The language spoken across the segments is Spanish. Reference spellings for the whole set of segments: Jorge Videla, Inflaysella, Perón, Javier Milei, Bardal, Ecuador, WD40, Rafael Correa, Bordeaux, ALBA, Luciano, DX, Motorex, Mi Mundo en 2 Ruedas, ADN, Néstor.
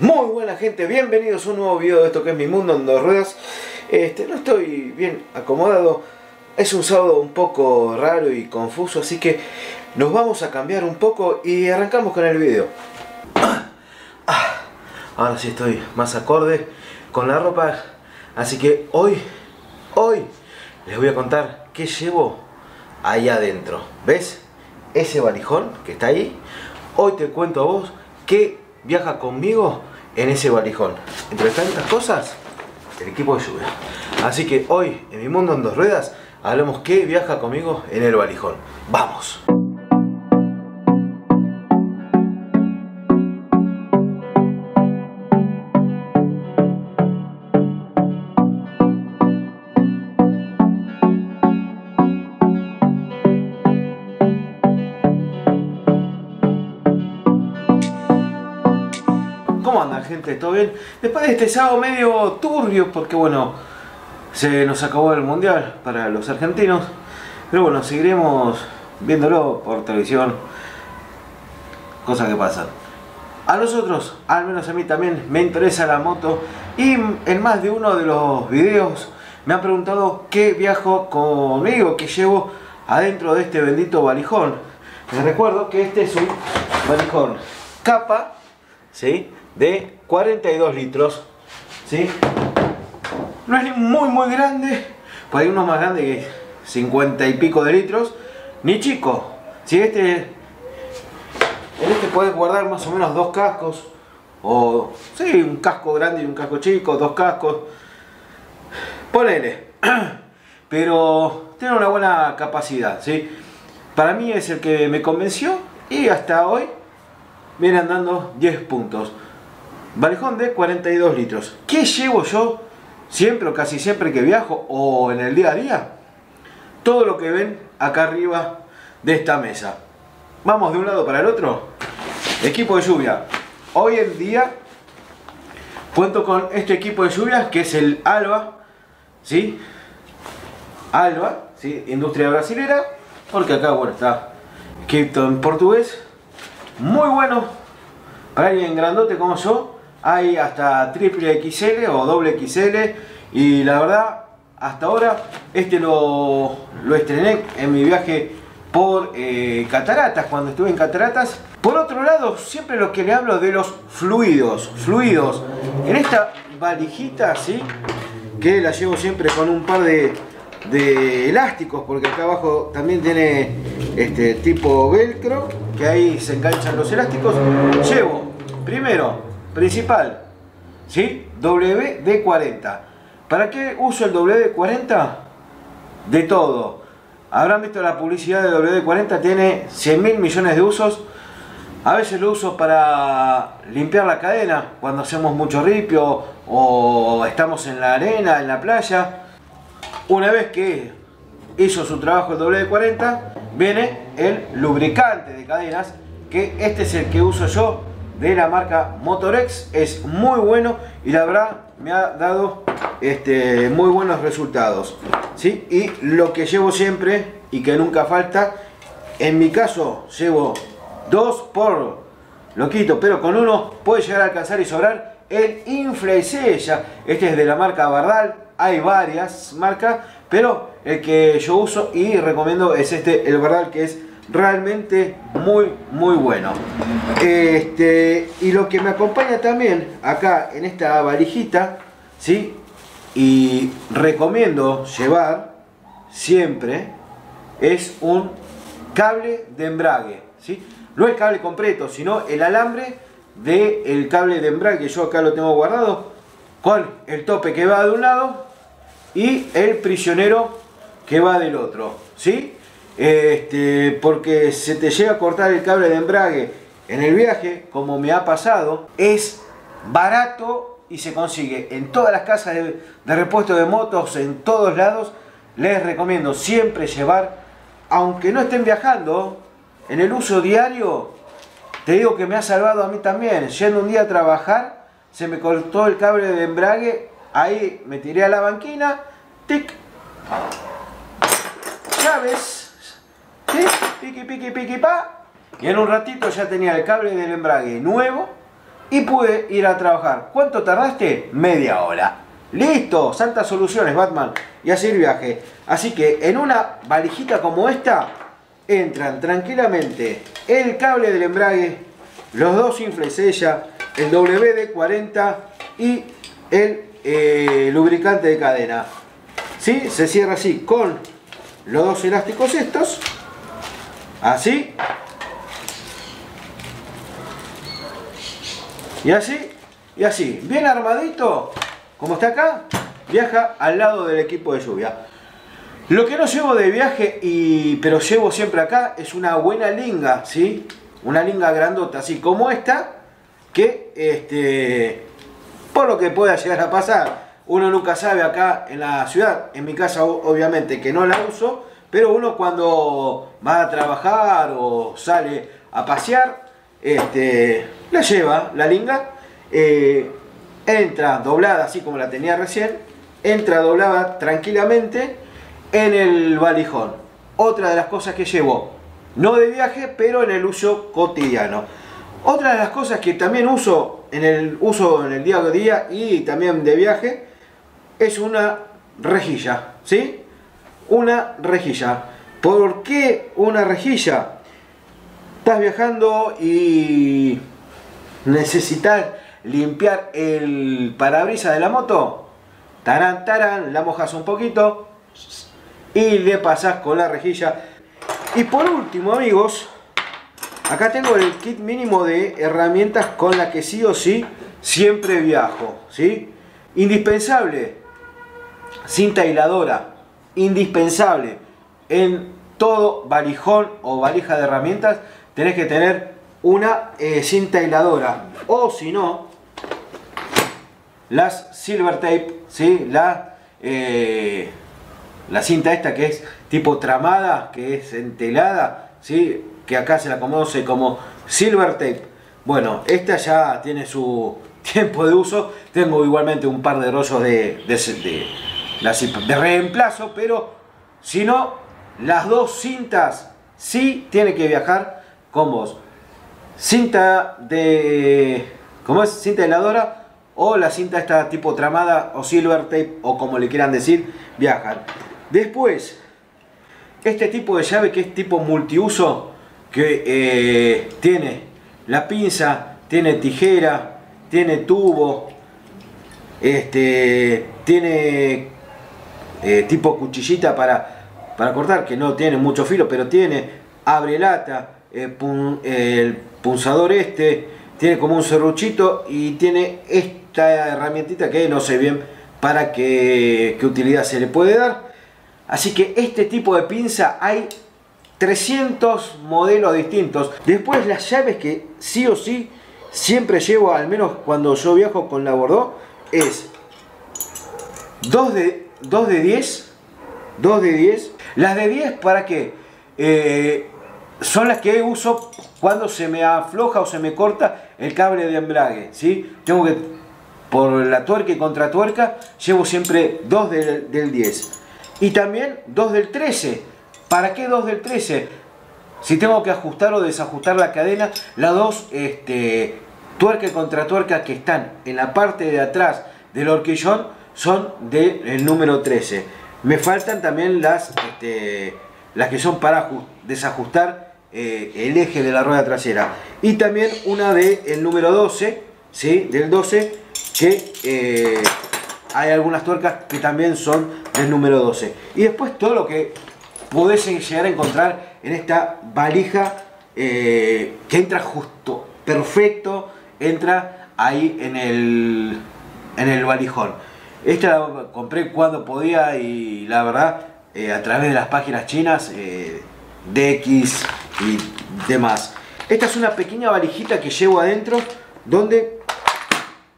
Muy buena gente, bienvenidos a un nuevo video de esto que es Mi Mundo en 2 Ruedas. No estoy bien acomodado, es un sábado un poco raro y confuso, así que nos vamos a cambiar un poco y arrancamos con el video. Ahora sí estoy más acorde con la ropa, así que hoy les voy a contar qué llevo ahí adentro. ¿Ves? Ese valijón que está ahí, hoy te cuento a vos qué viaja conmigo en ese valijón. Entre tantas cosas, el equipo de lluvia. Así que hoy, en Mi Mundo en 2 Ruedas, hablamos qué viaja conmigo en el valijón. ¡Vamos! ¿Cómo andan, gente? ¿Todo bien? Después de este sábado medio turbio, porque bueno, se nos acabó el mundial para los argentinos, pero bueno, seguiremos viéndolo por televisión, cosas que pasan. A nosotros, al menos a mí también, me interesa la moto y en más de uno de los videos me han preguntado qué viajo conmigo, qué llevo adentro de este bendito valijón. Les recuerdo que este es un valijón capa, ¿sí?, de 42 litros, ¿sí? No es ni muy grande, pues hay unos más grandes que 50 y pico de litros, ni chico, ¿sí? En este puedes guardar más o menos dos cascos, o sí, un casco grande y un casco chico, dos cascos, ponele, pero tiene una buena capacidad, ¿sí? Para mí es el que me convenció y hasta hoy viene andando 10 puntos. Valijón de 42 litros. ¿Qué llevo yo siempre o casi siempre que viajo o en el día a día? Todo lo que ven acá arriba de esta mesa. Vamos de un lado para el otro. Equipo de lluvia. Hoy en día cuento con este equipo de lluvia que es el ALBA, ¿sí? ALBA, ¿sí? Industria brasilera, porque acá, bueno, está escrito en portugués. Muy bueno, para alguien grandote como yo, hay hasta triple XL o doble XL y la verdad, hasta ahora, lo estrené en mi viaje por Cataratas, cuando estuve en Cataratas. Por otro lado, siempre lo que le hablo de los fluidos, en esta valijita, ¿sí?, que la llevo siempre con un par de elásticos, porque acá abajo también tiene este tipo velcro, que ahí se enganchan los elásticos. Llevo primero, principal, ¿sí?, WD40. ¿Para qué uso el WD40? De todo. Habrán visto la publicidad de WD40, tiene 100.000 millones de usos. A veces lo uso para limpiar la cadena cuando hacemos mucho ripio o estamos en la arena, en la playa. Una vez que hizo su trabajo el WD40, viene el lubricante de cadenas, que este es el que uso yo, de la marca Motorex. Es muy bueno y la verdad me ha dado muy buenos resultados, ¿sí? Y lo que llevo siempre y que nunca falta, en mi caso llevo dos por loquito, pero con uno puede llegar a alcanzar y sobrar, el Inflaysella. Este es de la marca Bardal, hay varias marcas, pero el que yo uso y recomiendo es este, el Bardal, que es realmente muy bueno. Y lo que me acompaña también acá en esta valijita, ¿sí?, y recomiendo llevar siempre, es un cable de embrague, ¿sí? No el cable completo, sino el alambre del cable de embrague. Yo acá lo tengo guardado con el tope que va de un lado y el prisionero que va del otro, ¿sí? Porque se te llega a cortar el cable de embrague en el viaje, como me ha pasado. Es barato y se consigue en todas las casas de repuesto de motos, en todos lados. Les recomiendo siempre llevar, aunque no estén viajando, en el uso diario. Te digo que me ha salvado a mí también. Yendo un día a trabajar, se me cortó el cable de embrague, ahí me tiré a la banquina, tic, llaves, ¿sí?, piqui, piqui, piqui, pa, y en un ratito ya tenía el cable del embrague nuevo y pude ir a trabajar. ¿Cuánto tardaste? Media hora. ¡Listo! Santas soluciones, Batman. Y así el viaje. Así que en una valijita como esta entran tranquilamente el cable del embrague, los dos Inflaysella, el WD40 y el lubricante de cadena. ¿Sí? Se cierra así con los dos elásticos estos. Así. Y así. Y así. Bien armadito. Como está acá, viaja al lado del equipo de lluvia. Lo que no llevo de viaje, pero llevo siempre acá, es una buena linga, ¿sí? Una linga grandota, así como esta, que por lo que pueda llegar a pasar, uno nunca sabe acá en la ciudad, en mi casa obviamente que no la uso, pero uno cuando va a trabajar o sale a pasear, la lleva, la linga, entra doblada así como la tenía recién, entra doblada tranquilamente en el valijón. Otra de las cosas que llevo, no de viaje, pero en el uso cotidiano. Otra de las cosas que también uso en el día a día y también de viaje es una rejilla, ¿sí? Una rejilla. ¿Por qué una rejilla? Estás viajando y necesitas limpiar el parabrisas de la moto, tarán, tarán, la mojas un poquito y le pasás con la rejilla. Y por último, amigos, acá tengo el kit mínimo de herramientas con la que sí o sí siempre viajo, ¿sí? Indispensable, cinta aisladora, indispensable. En todo valijón o valija de herramientas tenés que tener una cinta aisladora, o si no, las silver tape, ¿sí? La cinta esta que es tipo tramada, que es entelada, ¿sí? Que acá se la conoce como silver tape. Bueno, esta ya tiene su tiempo de uso. Tengo igualmente un par de rollos de reemplazo, pero si no, las dos cintas sí tienen que viajar con vos. Cinta de... ¿cómo es? Cinta aisladora, o la cinta esta tipo tramada o silver tape o como le quieran decir, viajan. Después, este tipo de llave que es tipo multiuso, que tiene la pinza, tiene tijera, tiene tubo, tiene tipo cuchillita para cortar, que no tiene mucho filo, pero tiene abrelata, el punzador tiene como un serruchito y tiene esta herramientita que no sé bien para qué utilidad se le puede dar. Así que este tipo de pinza hay 300 modelos distintos. Después, las llaves que sí o sí siempre llevo, al menos cuando yo viajo con la Bordeaux, es 2 de 10. 2 de 10. Las de 10, ¿para qué? Son las que uso cuando se me afloja o se me corta el cable de embrague, ¿sí? Tengo que, por la tuerca y contra tuerca, llevo siempre 2 del 10. Y también 2 del 13. ¿Para qué 2 del 13? Si tengo que ajustar o desajustar la cadena, las dos tuerca y contra tuerca que están en la parte de atrás del horquillón son del número 13. Me faltan también las que son para desajustar el eje de la rueda trasera, y también una del número 12, ¿sí? Del 12, que hay algunas tuercas que también son del número 12. Y después todo lo que podés llegar a encontrar en esta valija, que entra justo, perfecto, entra ahí en el valijón. Esta la compré cuando podía y la verdad, a través de las páginas chinas, DX y demás. Esta es una pequeña valijita que llevo adentro, donde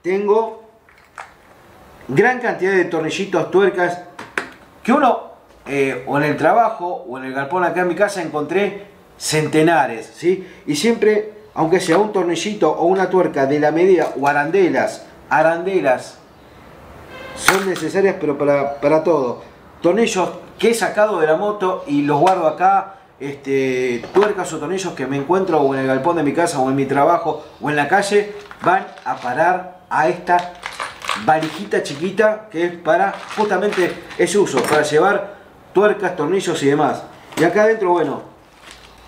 tengo gran cantidad de tornillitos, tuercas, que uno o en el trabajo o en el galpón acá en mi casa encontré centenares, ¿sí? Y siempre, aunque sea un tornillito o una tuerca de la medida, o arandelas son necesarias, pero para todo. Tornillos que he sacado de la moto y los guardo acá, tuercas o tornillos que me encuentro o en el galpón de mi casa o en mi trabajo o en la calle, van a parar a esta varijita chiquita, que es para justamente ese uso, para llevar tuercas, tornillos y demás. Y acá adentro, bueno,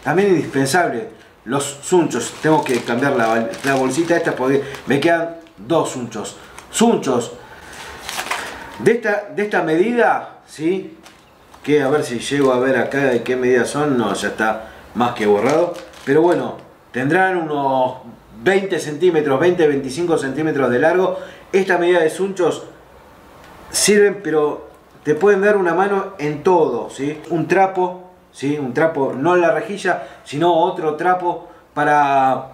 también indispensable, los sunchos. Tengo que cambiar la bolsita esta porque me quedan dos sunchos. Sunchos de esta medida, ¿sí? Que a ver si llego a ver acá de qué medida son. No, ya está más que borrado. Pero bueno, tendrán unos 20 centímetros, 20-25 centímetros de largo. Esta medida de sunchos sirven, pero te pueden dar una mano en todo, ¿sí? Un trapo, ¿sí? Un trapo, no la rejilla, sino otro trapo para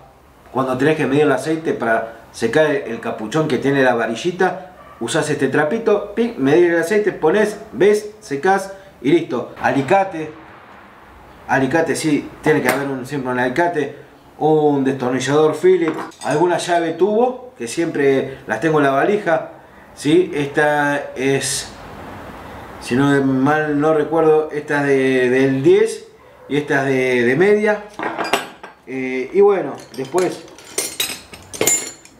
cuando tenés que medir el aceite para secar el capuchón que tiene la varillita. Usás este trapito, pim, medís el aceite, ponés, ves, secás y listo. Alicate, alicate, sí, tiene que haber siempre un alicate, un destornillador Phillips, alguna llave tubo, que siempre las tengo en la valija, ¿sí? Esta es, si no mal no recuerdo, esta es del 10 y esta es de media. Y bueno, después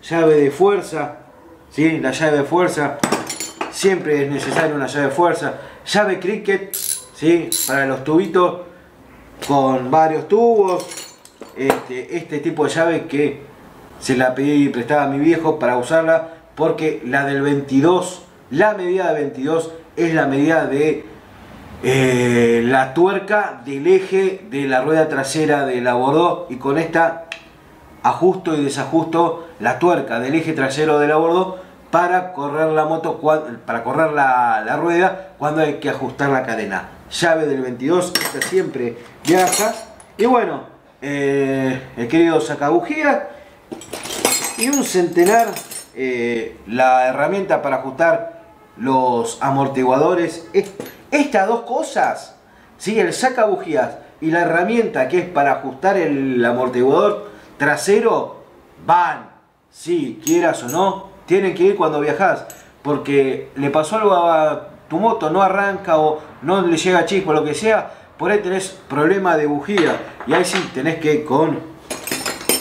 llave de fuerza, ¿sí? La llave de fuerza, siempre es necesaria una llave de fuerza. Llave cricket, ¿sí? Para los tubitos, con varios tubos. Este tipo de llave que se la pedí prestada a mi viejo para usarla, porque la del 22, la medida de 22 es la medida de la tuerca del eje de la rueda trasera de la Bordeaux, y con esta ajusto y desajusto la tuerca del eje trasero de la Bordeaux para correr la moto, para correr la rueda cuando hay que ajustar la cadena. Llave del 22, esta siempre viaja. Y bueno, el querido sacabujías y un centenar, la herramienta para ajustar los amortiguadores. Estas dos cosas, ¿sí? El sacabujías y la herramienta que es para ajustar el amortiguador trasero, van, si quieras o no, tienen que ir cuando viajas, porque le pasó algo a tu moto, no arranca o no le llega chispa, lo que sea, por ahí tenés problema de bujía, y ahí sí tenés que, con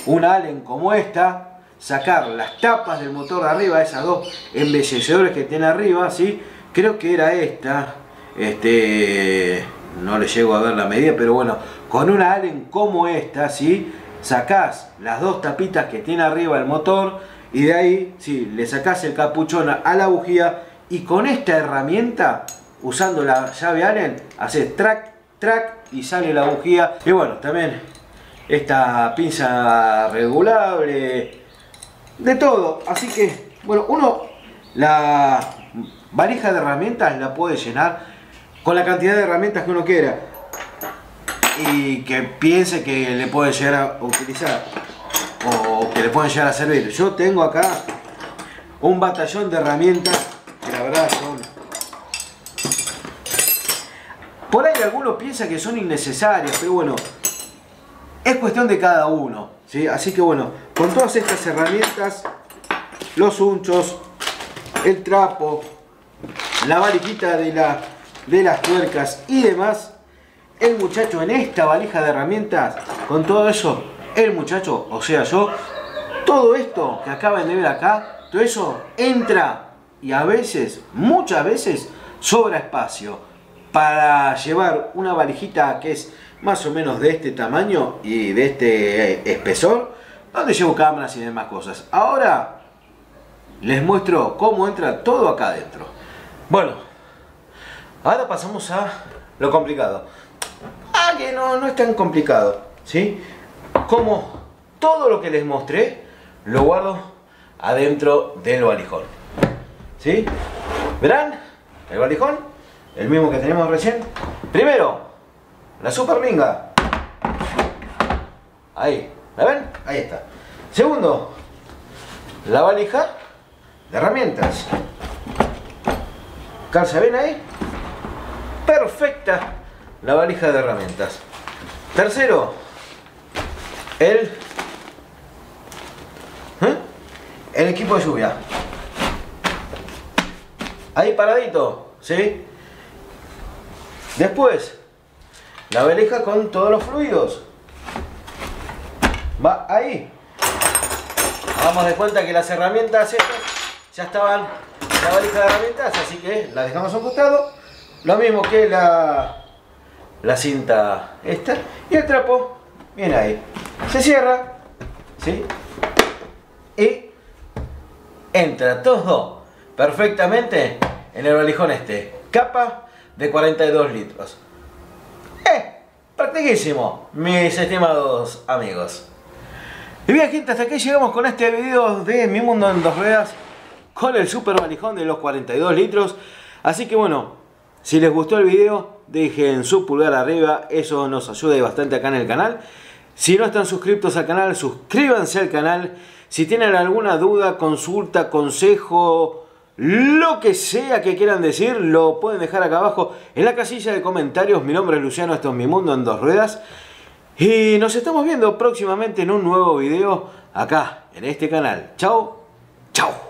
un Allen como esta, sacar las tapas del motor de arriba, esas dos embellecedores que tiene arriba, ¿sí? Creo que era esta, no le llego a ver la medida, pero bueno, con una Allen como esta, ¿sí? Sacás las dos tapitas que tiene arriba el motor, y de ahí, ¿sí? Le sacás el capuchón a la bujía, y con esta herramienta, usando la llave Allen, haces track, track, y sale la bujía. Y bueno, también esta pinza regulable, de todo. Así que, bueno, uno la valija de herramientas la puede llenar con la cantidad de herramientas que uno quiera y que piense que le puede llegar a utilizar o que le pueden llegar a servir. Yo tengo acá un batallón de herramientas que la verdad son... Por ahí algunos piensan que son innecesarias, pero bueno, es cuestión de cada uno, ¿sí? Así que bueno, con todas estas herramientas, los unchos, el trapo, la varijita de las tuercas y demás, el muchacho en esta valija de herramientas, con todo eso, el muchacho, o sea yo, todo esto que acaban de ver acá, todo eso entra, y a veces, muchas veces, sobra espacio para llevar una valijita que es más o menos de este tamaño y de este espesor, donde llevo cámaras y demás cosas. Ahora les muestro cómo entra todo acá adentro. Bueno, ahora pasamos a lo complicado. Ah, que no es tan complicado, ¿sí? Como todo lo que les mostré, lo guardo adentro del valijón, ¿sí? ¿Verán? El valijón, el mismo que tenemos recién. Primero, la superlinga. Ahí, ¿la ven? Ahí está. Segundo, la valija de herramientas. Calza bien ahí. Perfecta la valija de herramientas. Tercero, el equipo de lluvia. Ahí paradito, ¿sí? Después, la valija con todos los fluidos va ahí. Hagamos de cuenta que las herramientas estas ya estaban en la valija de herramientas, así que la dejamos a un costado. Lo mismo que la cinta esta y el trapo, viene ahí. Se cierra, ¿sí? Y entra todo perfectamente en el valijón este. Capa de 42 litros. Practiquísimo, mis estimados amigos. Y bien, gente, hasta aquí llegamos con este video de Mi Mundo en 2 Ruedas con el super valijón de los 42 litros. Así que bueno, si les gustó el video, dejen su pulgar arriba, eso nos ayuda bastante acá en el canal. Si no están suscriptos al canal, suscríbanse al canal. Si tienen alguna duda, consulta, consejo, lo que sea que quieran decir, lo pueden dejar acá abajo en la casilla de comentarios. Mi nombre es Luciano, esto es Mi Mundo en 2 Ruedas. Y nos estamos viendo próximamente en un nuevo video acá, en este canal. Chao, chao.